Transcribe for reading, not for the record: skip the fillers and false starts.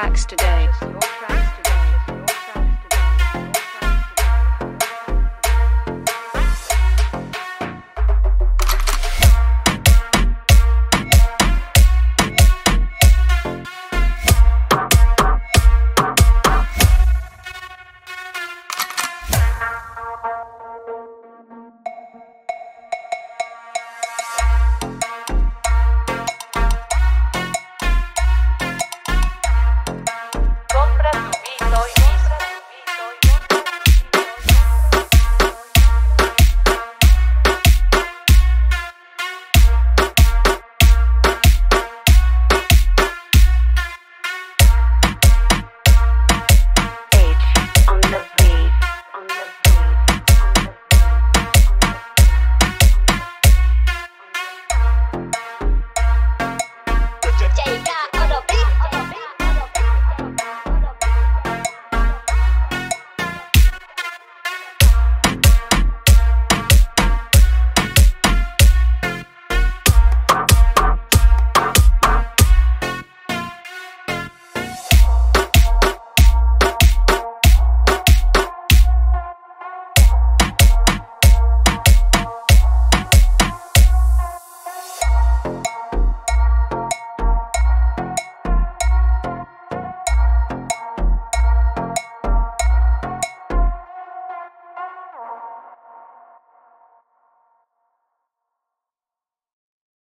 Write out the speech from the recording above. tracks today.